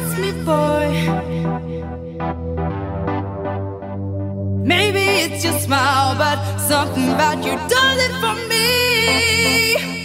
asked me for. Maybe it's your smile, but something about you does it for me.